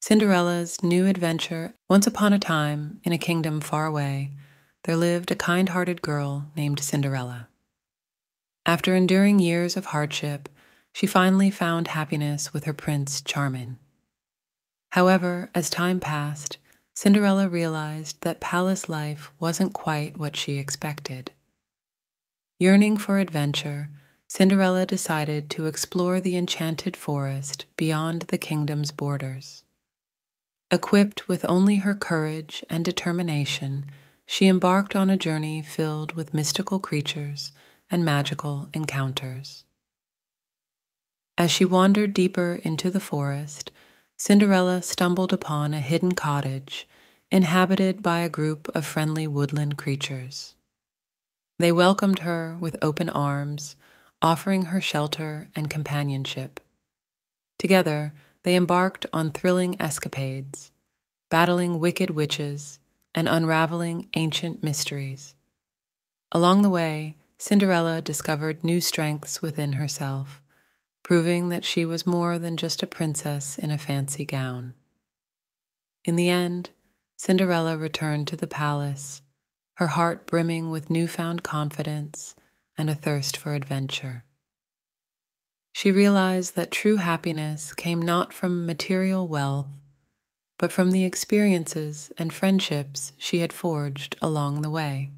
Cinderella's New Adventure. Once upon a time, in a kingdom far away, there lived a kind-hearted girl named Cinderella. After enduring years of hardship, she finally found happiness with her Prince Charming. However, as time passed, Cinderella realized that palace life wasn't quite what she expected. Yearning for adventure, Cinderella decided to explore the enchanted forest beyond the kingdom's borders. Equipped with only her courage and determination, she embarked on a journey filled with mystical creatures and magical encounters. As she wandered deeper into the forest, Cinderella stumbled upon a hidden cottage inhabited by a group of friendly woodland creatures. They welcomed her with open arms, offering her shelter and companionship. Together, they embarked on thrilling escapades, battling wicked witches and unraveling ancient mysteries. Along the way, Cinderella discovered new strengths within herself, proving that she was more than just a princess in a fancy gown. In the end, Cinderella returned to the palace, her heart brimming with newfound confidence and a thirst for adventure. She realized that true happiness came not from material wealth, but from the experiences and friendships she had forged along the way.